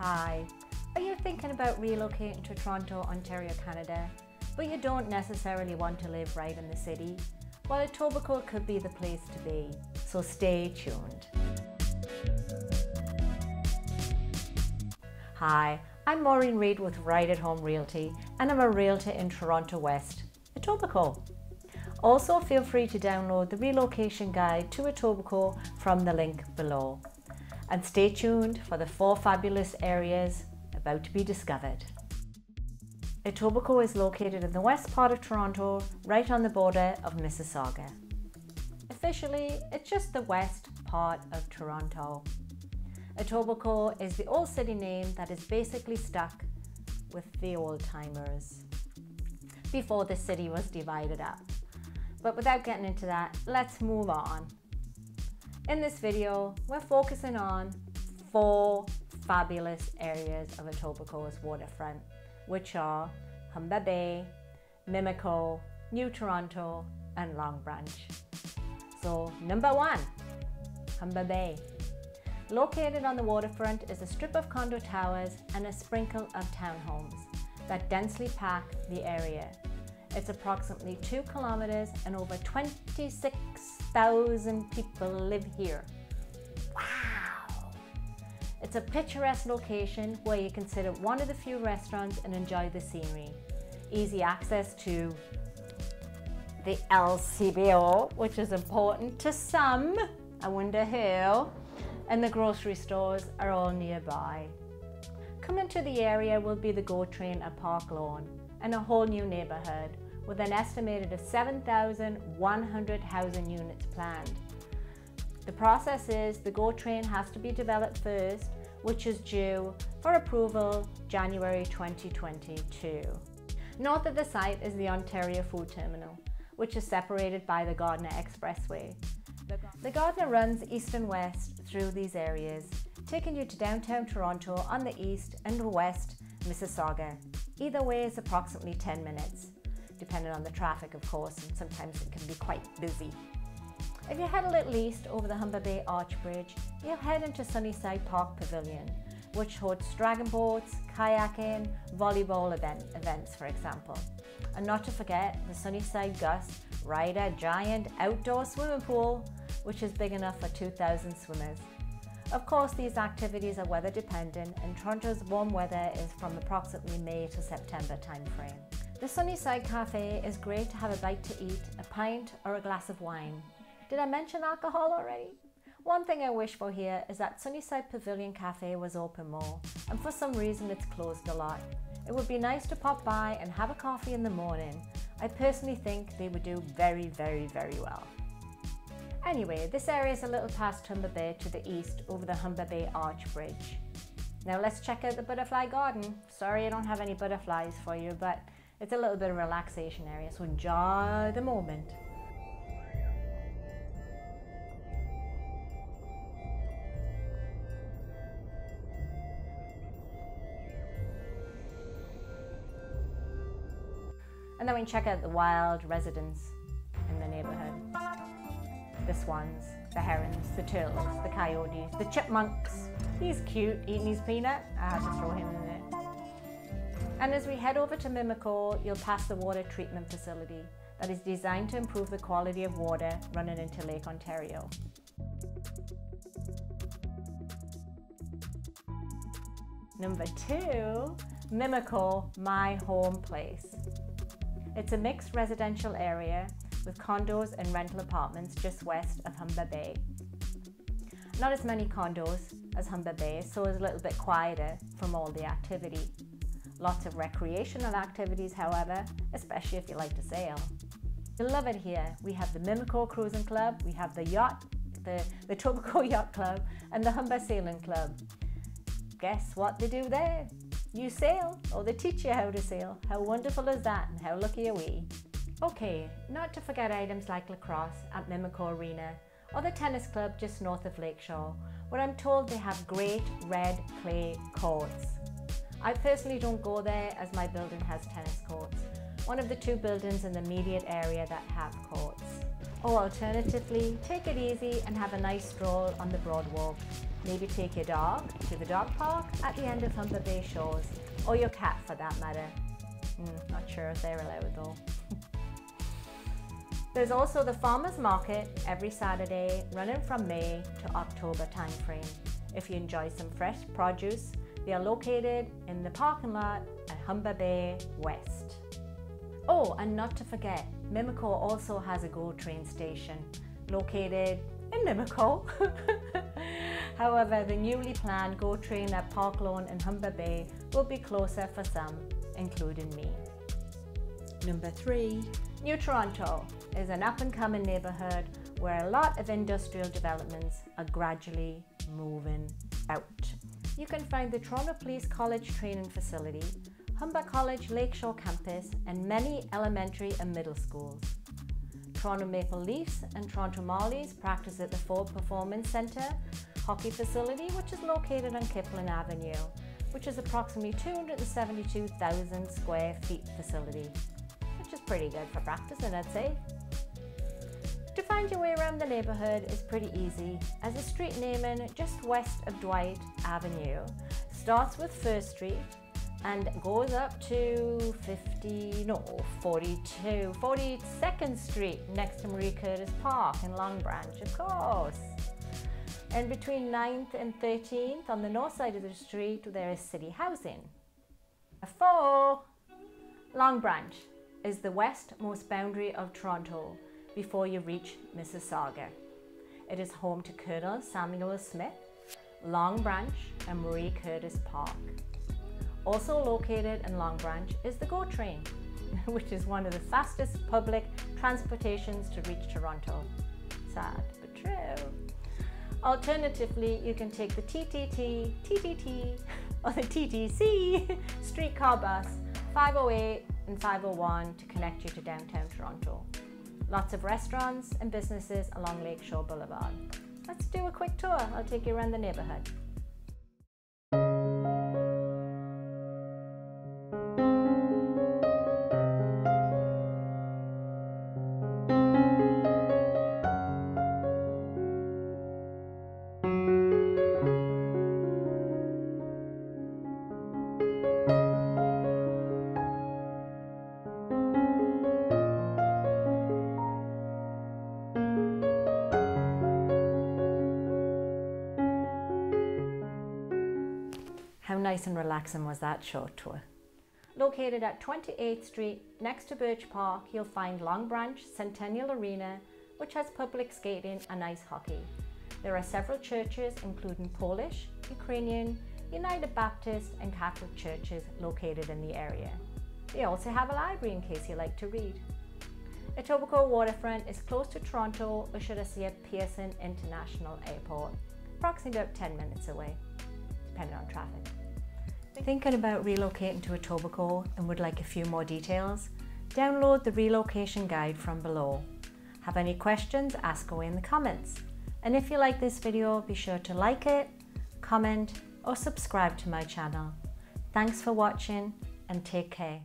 Hi, are you thinking about relocating to Toronto, Ontario, Canada, but you don't necessarily want to live right in the city? Well, Etobicoke could be the place to be, so stay tuned. Hi, I'm Maureen Reed with Right at Home Realty, and I'm a realtor in Toronto West, Etobicoke. Also, feel free to download the relocation guide to Etobicoke from the link below. And stay tuned for the 4 fabulous areas about to be discovered. Etobicoke is located in the west part of Toronto, right on the border of Mississauga. Officially, it's just the west part of Toronto. Etobicoke is the old city name that is basically stuck with the old timers before the city was divided up. But without getting into that, let's move on. In this video, we're focusing on 4 fabulous areas of Etobicoke's waterfront, which are Humber Bay, Mimico, New Toronto, and Long Branch. So number 1, Humber Bay. Located on the waterfront is a strip of condo towers and a sprinkle of townhomes that densely pack the area. It's approximately 2 kilometers and over 26,000 people live here. Wow! It's a picturesque location where you can sit at one of the few restaurants and enjoy the scenery. Easy access to the LCBO, which is important to some, I wonder who, and the grocery stores are all nearby. Coming to the area will be the GO Train at Park Lawn, and a whole new neighborhood with an estimated of 7,100 housing units planned. The process is the GO Train has to be developed first, which is due for approval January 2022. North of the site is the Ontario Food Terminal, which is separated by the Gardiner Expressway. The Gardiner runs east and west through these areas, taking you to downtown Toronto on the east and west Mississauga. Either way is approximately 10 minutes, depending on the traffic of course, and sometimes it can be quite busy. If you head a little east over the Humber Bay Arch Bridge, you'll head into Sunnyside Park Pavilion, which hosts dragon boats, kayaking, volleyball events for example. And not to forget the Sunnyside Gus Ryder Giant Outdoor Swimming Pool, which is big enough for 2,000 swimmers. Of course, these activities are weather dependent, and Toronto's warm weather is from approximately May to September timeframe. The Sunnyside Cafe is great to have a bite to eat, a pint or a glass of wine. Did I mention alcohol already? One thing I wish for here is that Sunnyside Pavilion Cafe was open more, and for some reason it's closed a lot. It would be nice to pop by and have a coffee in the morning. I personally think they would do very, very, very well. Anyway, this area is a little past Humber Bay to the east over the Humber Bay Arch Bridge. Now let's check out the butterfly garden. Sorry I don't have any butterflies for you, but it's a little bit of a relaxation area, so enjoy the moment. And then we check out the wild residents in the neighborhood. The swans, the herons, the turtles, the coyotes, the chipmunks. He's cute, eating his peanut. I had to throw him in there. And as we head over to Mimico, you'll pass the water treatment facility that is designed to improve the quality of water running into Lake Ontario. Number 2, Mimico, my home place. It's a mixed residential area with condos and rental apartments just west of Humber Bay. Not as many condos as Humber Bay, so it's a little bit quieter from all the activity. Lots of recreational activities, however, especially if you like to sail. You love it here. We have the Mimico Cruising Club, we have the Tobacco Yacht Club, and the Humber Sailing Club. Guess what they do there? You sail, or they teach you how to sail. How wonderful is that, and how lucky are we? Okay, not to forget items like lacrosse at Mimico Arena or the tennis club just north of Lakeshore, where I'm told they have great red clay courts. I personally don't go there as my building has tennis courts, one of the two buildings in the immediate area that have courts. Or alternatively, take it easy and have a nice stroll on the Broadwalk. Maybe take your dog to the dog park at the end of Humber Bay Shores, or your cat for that matter. Not sure if they're allowed though. There's also the farmers market every Saturday, running from May to October timeframe. If you enjoy some fresh produce, they are located in the parking lot at Humber Bay West. Oh, and not to forget, Mimico also has a GO Train station located in Mimico. However, the newly planned GO Train at Park Lawn in Humber Bay will be closer for some, including me. Number 3, New Toronto is an up-and-coming neighborhood where a lot of industrial developments are gradually moving out. You can find the Toronto Police College training facility, Humber College Lakeshore Campus, and many elementary and middle schools. Toronto Maple Leafs and Toronto Marlies practice at the Ford Performance Centre hockey facility, which is located on Kipling Avenue, which is approximately 272,000 square feet facility, which is pretty good for practicing, I'd say. To find your way around the neighbourhood is pretty easy, as the street naming just west of Dwight Avenue starts with 1st Street and goes up to 42nd Street, next to Marie Curtis Park in Long Branch, of course. And between 9th and 13th, on the north side of the street, there is city housing. Number 4, Long Branch is the westmost boundary of Toronto before you reach Mississauga. It is home to Colonel Samuel Smith, Long Branch, and Marie Curtis Park. Also located in Long Branch is the GO Train, which is one of the fastest public transportations to reach Toronto. Sad, but true. Alternatively, you can take the TTC, or the TTC streetcar bus 508 and 501 to connect you to downtown Toronto. Lots of restaurants and businesses along Lakeshore Boulevard. Let's do a quick tour. I'll take you around the neighborhood. Nice and relaxing was that short tour. Located at 28th Street, next to Birch Park, you'll find Long Branch Centennial Arena, which has public skating and ice hockey. There are several churches, including Polish, Ukrainian, United Baptist, and Catholic churches located in the area. They also have a library in case you like to read. Etobicoke Waterfront is close to Toronto, or should I say Pearson International Airport, approximately about 10 minutes away, depending on traffic. Thinking about relocating to Etobicoke and would like a few more details? Download the relocation guide from below. Have any questions? Ask away in the comments. And if you like this video, be sure to like it, comment, or subscribe to my channel. Thanks for watching and take care.